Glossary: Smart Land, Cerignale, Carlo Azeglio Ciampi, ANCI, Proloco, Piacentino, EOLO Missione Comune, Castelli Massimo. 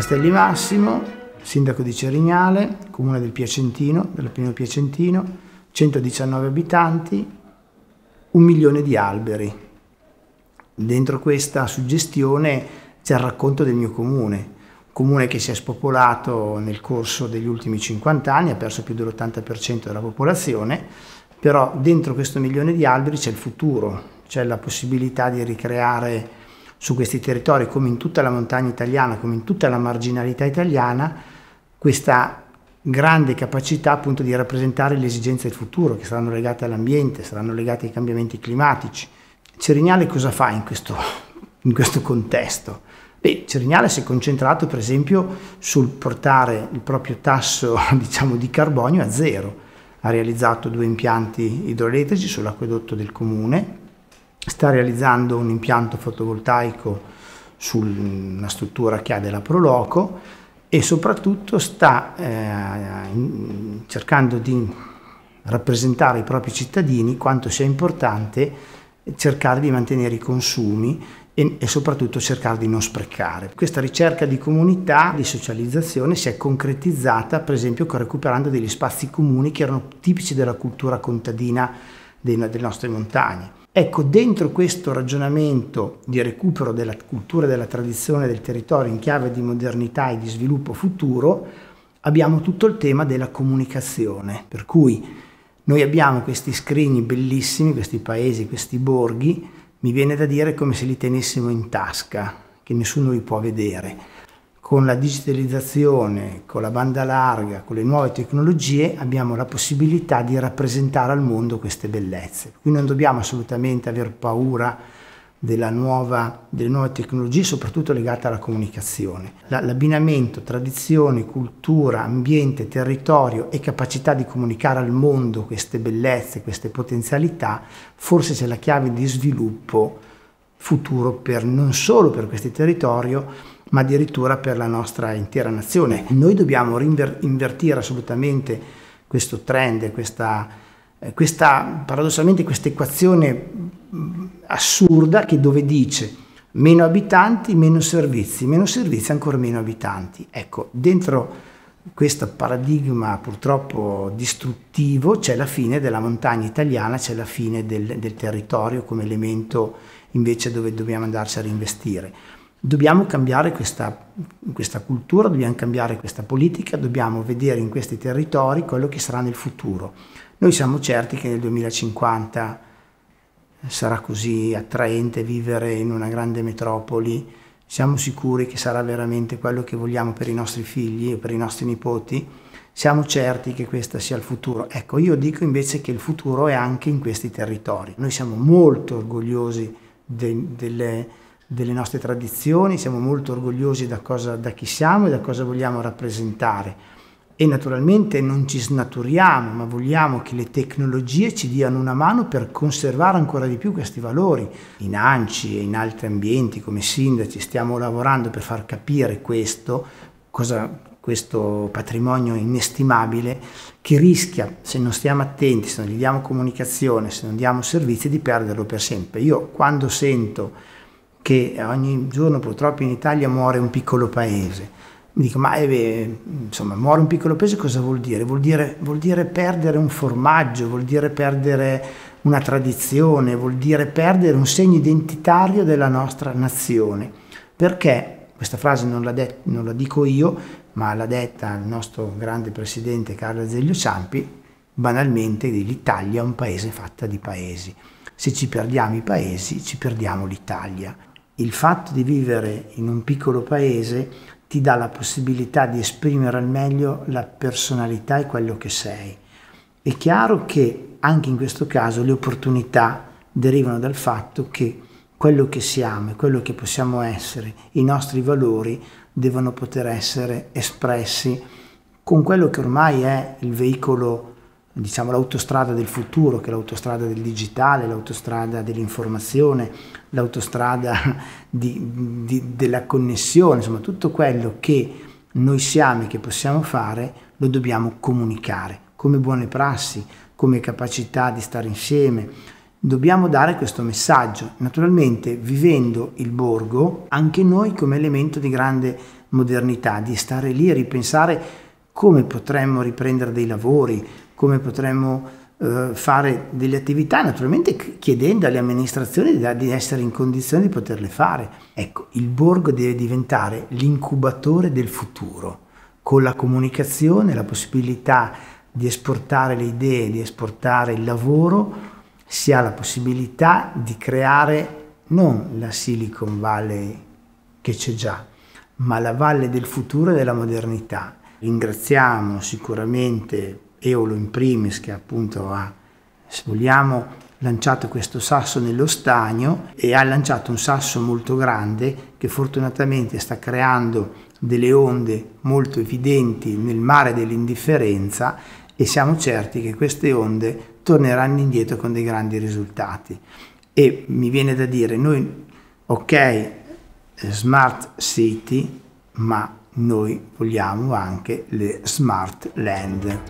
Castelli Massimo, sindaco di Cerignale, comune del Piacentino, dell'Appennino Piacentino, 119 abitanti, 1 milione di alberi. Dentro questa suggestione c'è il racconto del mio comune. Comune che si è spopolato nel corso degli ultimi 50 anni, ha perso più dell'80% della popolazione, però dentro questo 1 milione di alberi c'è il futuro, c'è la possibilità di ricreare su questi territori, come in tutta la montagna italiana, come in tutta la marginalità italiana, questa grande capacità appunto di rappresentare le esigenze del futuro, che saranno legate all'ambiente, saranno legate ai cambiamenti climatici. Cerignale cosa fa in questo contesto? Beh, Cerignale si è concentrato per esempio sul portare il proprio tasso, diciamo, di carbonio a zero. Ha realizzato 2 impianti idroelettrici sull'acquedotto del comune, sta realizzando un impianto fotovoltaico su una struttura che ha della Proloco e soprattutto sta cercando di rappresentare ai propri cittadini quanto sia importante cercare di mantenere i consumi e soprattutto cercare di non sprecare. Questa ricerca di comunità, di socializzazione, si è concretizzata per esempio recuperando degli spazi comuni che erano tipici della cultura contadina delle nostre montagne. Ecco, dentro questo ragionamento di recupero della cultura, della tradizione, del territorio in chiave di modernità e di sviluppo futuro, abbiamo tutto il tema della comunicazione, per cui noi abbiamo questi scrigni bellissimi, questi paesi, questi borghi, mi viene da dire come se li tenessimo in tasca, che nessuno li può vedere. Con la digitalizzazione, con la banda larga, con le nuove tecnologie abbiamo la possibilità di rappresentare al mondo queste bellezze. Quindi non dobbiamo assolutamente aver paura delle nuove tecnologie, soprattutto legate alla comunicazione. L'abbinamento tradizione, cultura, ambiente, territorio e capacità di comunicare al mondo queste bellezze, queste potenzialità, forse c'è la chiave di sviluppo futuro non solo per questo territorio, ma addirittura per la nostra intera nazione. Noi dobbiamo invertire assolutamente questo trend, paradossalmente questa equazione assurda che dove dice meno abitanti, meno servizi, ancora meno abitanti. Ecco, dentro questo paradigma purtroppo distruttivo c'è la fine della montagna italiana, c'è la fine del territorio come elemento invece dove dobbiamo andarci a reinvestire. Dobbiamo cambiare questa cultura, dobbiamo cambiare questa politica, dobbiamo vedere in questi territori quello che sarà nel futuro. Noi siamo certi che nel 2050 sarà così attraente vivere in una grande metropoli, siamo sicuri che sarà veramente quello che vogliamo per i nostri figli e per i nostri nipoti, siamo certi che questo sia il futuro. Ecco, io dico invece che il futuro è anche in questi territori. Noi siamo molto orgogliosi delle nostre tradizioni, siamo molto orgogliosi da chi siamo e da cosa vogliamo rappresentare. E naturalmente non ci snaturiamo, ma vogliamo che le tecnologie ci diano una mano per conservare ancora di più questi valori. In ANCI e in altri ambienti come sindaci stiamo lavorando per far capire questo patrimonio inestimabile che rischia, se non stiamo attenti, se non gli diamo comunicazione, se non diamo servizi, di perderlo per sempre. Io quando sento che ogni giorno purtroppo in Italia muore un piccolo paese, mi dico, ma insomma, muore un piccolo paese cosa vuol dire? Vuol dire perdere un formaggio, vuol dire perdere una tradizione, vuol dire perdere un segno identitario della nostra nazione. Perché, questa frase non la dico io, ma l'ha detta il nostro grande presidente Carlo Azeglio Ciampi, banalmente l'Italia è un paese fatta di paesi. Se ci perdiamo i paesi, ci perdiamo l'Italia. Il fatto di vivere in un piccolo paese ti dà la possibilità di esprimere al meglio la personalità e quello che sei. È chiaro che anche in questo caso le opportunità derivano dal fatto che quello che siamo e quello che possiamo essere, i nostri valori, devono poter essere espressi con quello che ormai è il veicolo, diciamo l'autostrada del futuro, che è l'autostrada del digitale, l'autostrada dell'informazione, l'autostrada della connessione, insomma tutto quello che noi siamo e che possiamo fare lo dobbiamo comunicare, come buone prassi, come capacità di stare insieme, dobbiamo dare questo messaggio. Naturalmente vivendo il borgo, anche noi come elemento di grande modernità, di stare lì e ripensare come potremmo riprendere dei lavori, come potremmo fare delle attività, naturalmente chiedendo alle amministrazioni di essere in condizione di poterle fare. Ecco, il borgo deve diventare l'incubatore del futuro, con la comunicazione, la possibilità di esportare le idee, di esportare il lavoro, si ha la possibilità di creare non la Silicon Valley che c'è già, ma la valle del futuro e della modernità. Ringraziamo sicuramente Eolo in primis, che appunto ha, se vogliamo, lanciato questo sasso nello stagno e ha lanciato un sasso molto grande che fortunatamente sta creando delle onde molto evidenti nel mare dell'indifferenza, e siamo certi che queste onde torneranno indietro con dei grandi risultati. E mi viene da dire, noi, ok, smart city, ma noi vogliamo anche le smart land.